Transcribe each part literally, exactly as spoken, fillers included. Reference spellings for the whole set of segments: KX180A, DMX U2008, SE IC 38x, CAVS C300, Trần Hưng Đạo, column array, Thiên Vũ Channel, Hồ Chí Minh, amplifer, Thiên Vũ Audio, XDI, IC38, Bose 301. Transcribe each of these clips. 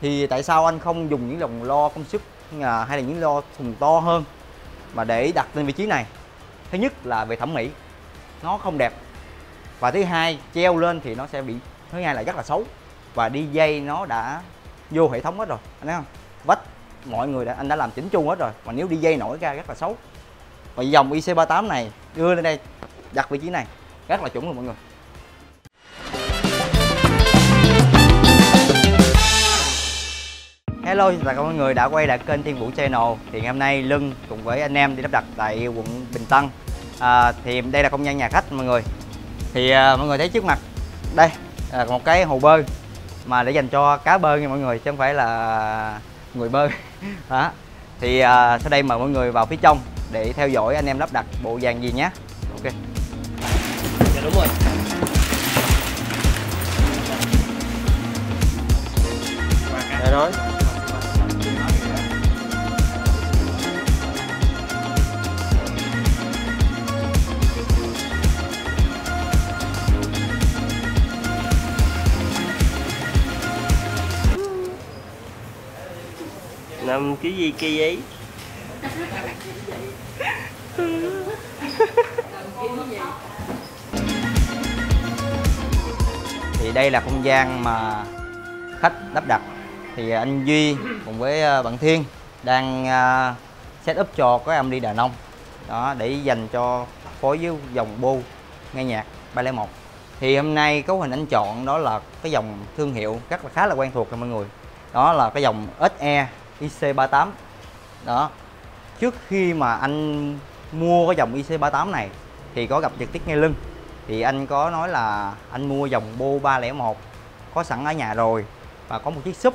thì tại sao anh không dùng những dòng loa công suất à, hay là những loa thùng to hơn mà để đặt lên vị trí này? Thứ nhất là về thẩm mỹ nó không đẹp, và thứ hai treo lên thì nó sẽ bị, thứ hai là rất là xấu, và đi dây nó đã vô hệ thống hết rồi, anh thấy không, vách mọi người đã, anh đã làm chỉnh chu hết rồi, mà nếu đi dây nổi ra rất là xấu. Và dòng I C ba tám này đưa lên đây đặt vị trí này rất là chuẩn luôn mọi người. Hello, chào mọi người đã quay lại kênh Thiên Vũ Channel. Thì ngày hôm nay Lưng cùng với anh em đi lắp đặt tại quận Bình Tân. à, Thì đây là không gian nhà khách mọi người. Thì à, mọi người thấy trước mặt đây là một cái hồ bơi mà để dành cho cá bơi nha mọi người, chứ không phải là người bơi đó. Thì à, sau đây mời mọi người vào phía trong để theo dõi anh em lắp đặt bộ dàn gì nhé. Ok. Dạ đúng rồi. Đây rồi. Nằm cái gì kia vậy? Thì đây là không gian mà khách lắp đặt. Thì anh Duy cùng với bạn Thiên đang set up cho cái âm ly Đà Nông đó, để dành cho phối với dòng Bose nghe nhạc ba không một. Thì hôm nay cấu hình anh chọn đó là cái dòng thương hiệu rất là khá là quen thuộc cho mọi người, đó là cái dòng ét e I C ba tám đó. Trước khi mà anh mua cái dòng I C ba tám này thì có gặp trực tiếp ngay Lưng, thì anh có nói là anh mua dòng Bose ba không một có sẵn ở nhà rồi và có một chiếc sub,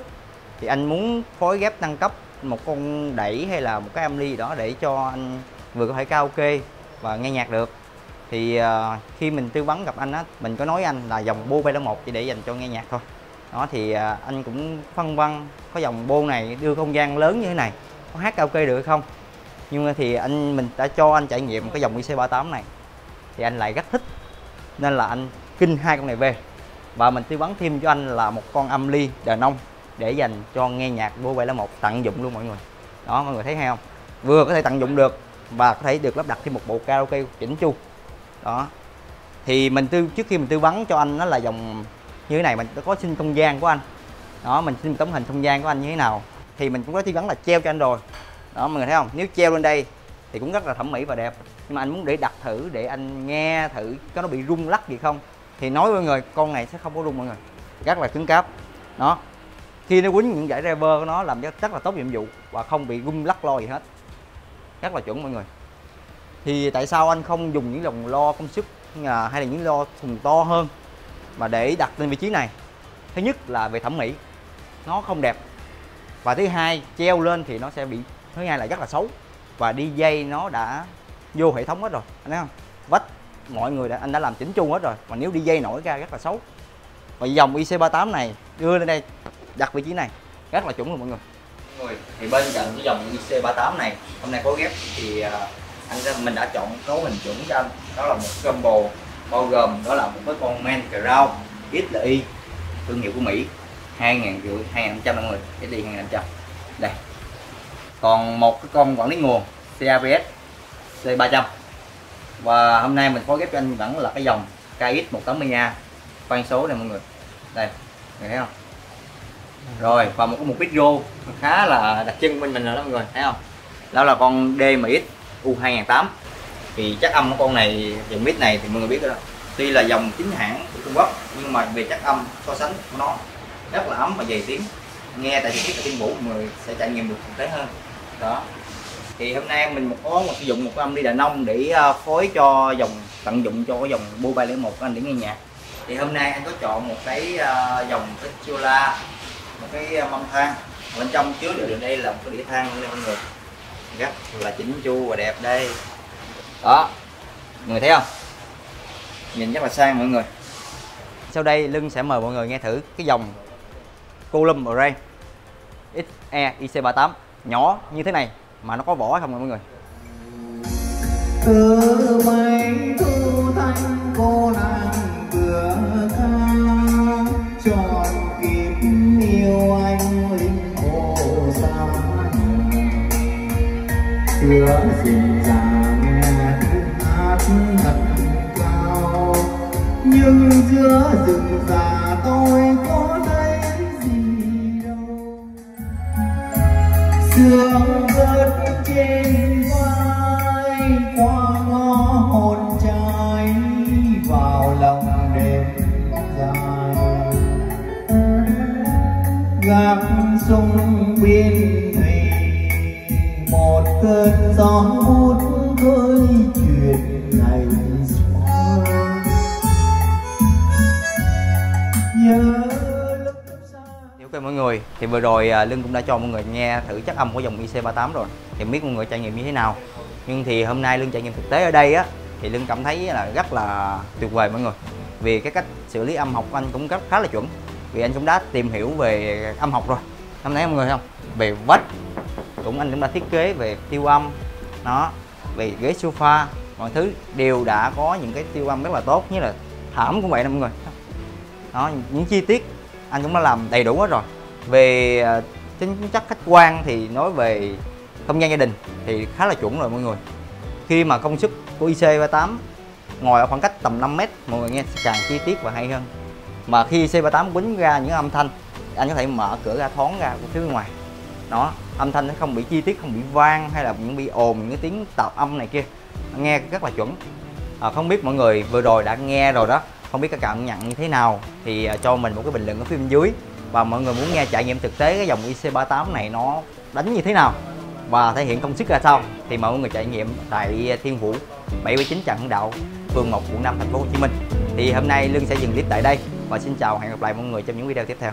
thì anh muốn phối ghép nâng cấp một con đẩy hay là một cái amply gì đó để cho anh vừa có thể karaoke và nghe nhạc được. Thì uh, khi mình tư vấn gặp anh á, mình có nói anh là dòng Bose ba không một chỉ để dành cho nghe nhạc thôi đó. Thì uh, anh cũng phân vân có dòng Bose này đưa không gian lớn như thế này có hát karaoke được hay không, nhưng mà thì anh mình đã cho anh trải nghiệm cái dòng I C ba tám này thì anh lại rất thích, nên là anh kinh hai con này về. Và mình tư vấn thêm cho anh là một con amply Đà Nông để dành cho nghe nhạc Bose bảy không một tận dụng luôn mọi người. Đó, mọi người thấy hay không? Vừa có thể tận dụng được và có thể được lắp đặt thêm một bộ karaoke chỉnh chu. Đó. Thì mình tư trước khi mình tư vấn cho anh nó là dòng như thế này, mình có xin không gian của anh. Đó, mình xin tấm hình không gian của anh như thế nào. Thì mình cũng có tư vấn là treo cho anh rồi. Đó, mọi người thấy không? Nếu treo lên đây thì cũng rất là thẩm mỹ và đẹp. Nhưng mà anh muốn để đặt thử để anh nghe thử có nó bị rung lắc gì không. Thì nói với mọi người, con này sẽ không có rung mọi người. Rất là cứng cáp. Đó. Khi nó quýnh những dải driver của nó làm rất là tốt nhiệm vụ và không bị rung lắc lo gì hết, rất là chuẩn mọi người. Thì tại sao anh không dùng những dòng lo công suất à, hay là những lo thùng to hơn mà để đặt lên vị trí này? Thứ nhất là về thẩm mỹ nó không đẹp, và thứ hai treo lên thì nó sẽ bị, thứ hai là rất là xấu, và đi dây nó đã vô hệ thống hết rồi, anh thấy không, vách mọi người đã, anh đã làm chỉnh chu hết rồi, mà nếu đi dây nổi ra rất là xấu. Và dòng I C ba tám này đưa lên đây đặt vị trí này rất là chuẩn luôn mọi người. Người thì bên cạnh cái dòng I C ba tám này hôm nay có ghép thì anh mình đã chọn cấu hình chuẩn cho anh, đó là một combo bao gồm đó là một cái con main ground X D I thương hiệu của Mỹ hai nghìn rưỡi hai nghìn năm trăm mọi người, X D I hai nghìn năm trăm đây, còn một cái con quản lý nguồn C A V S C ba trăm, và hôm nay mình có ghép cho anh vẫn là cái dòng K X một tám mươi A phân số này mọi người, đây người thấy không. Rồi, và một cái mục video khá là đặc trưng bên mình rồi đó mọi người, thấy không? Đó là con D M X U hai không không tám. Thì chất âm của con này, dòng mic này thì mọi người biết rồi đó. Tuy là dòng chính hãng của Trung Quốc nhưng mà về chất âm so sánh của nó rất là ấm và dày tiếng. Nghe tại trực tiếp ở Thiên Vũ mọi người sẽ trải nghiệm được thực tế hơn. Đó. Thì hôm nay mình một có một sử dụng một cái âm đi Đà Nông để phối cho dòng tận dụng cho cái dòng Bose ba không một của anh để nghe nhạc. Thì hôm nay anh có chọn một cái uh, dòng Petula, một cái mâm than bên trong chứa đựng đây là một cái đĩa than luôn mọi người, rất là chỉnh chu và đẹp đây đó mọi người, thấy không, nhìn rất là sang mọi người. Sau đây Lưng sẽ mời mọi người nghe thử cái dòng column array X E I C ba tám nhỏ như thế này mà nó có vỏ không mọi người. Từ mây thu thanh cô nàng cửa tha tròn kịp yêu anh. xưa dịu dàng nghe khúc hát thật cao, nhưng giữa rừng già tôi có thấy gì đâu. Sương rớt trên vai qua ngõ hồn trái vào lòng đêm dài, gặp sông biên một cơn gió hút với chuyện ngày xưa. Hiểu kênh mọi người, thì vừa rồi Lương cũng đã cho mọi người nghe thử chất âm của dòng I C ba tám rồi, thì biết mọi người trải nghiệm như thế nào. Nhưng thì hôm nay Lương trải nghiệm thực tế ở đây á, thì Lương cảm thấy là rất là tuyệt vời mọi người, vì cái cách xử lý âm học của anh cũng rất khá là chuẩn, vì anh cũng đã tìm hiểu về âm học rồi. Năm nay mọi người thấy không, về vết cũng anh cũng đã thiết kế về tiêu âm nó, về ghế sofa, mọi thứ đều đã có những cái tiêu âm rất là tốt, như là thảm cũng vậy nè mọi người đó. Những chi tiết anh cũng đã làm đầy đủ hết rồi. Về tính chất khách quan thì nói về không gian gia đình thì khá là chuẩn rồi mọi người, khi mà công suất của I C ba tám ngồi ở khoảng cách tầm năm mét mọi người nghe càng chi tiết và hay hơn. Mà khi I C ba tám quýnh ra những âm thanh, anh có thể mở cửa ra thoáng ra của phía bên ngoài đó, âm thanh nó không bị chi tiết, không bị vang hay là những bị ồn, những cái tiếng tạp âm này kia, nghe rất là chuẩn. À, không biết mọi người vừa rồi đã nghe rồi đó, không biết các cảm nhận như thế nào thì cho mình một cái bình luận ở phía bên dưới, và mọi người muốn nghe trải nghiệm thực tế cái dòng I C ba tám này nó đánh như thế nào và thể hiện công suất ra sao thì mọi người trải nghiệm tại Thiên Vũ, bảy bảy chín Trần Hưng Đạo, phường một, quận năm, thành phố Hồ Chí Minh. Thì hôm nay Lương sẽ dừng clip tại đây và xin chào, hẹn gặp lại mọi người trong những video tiếp theo.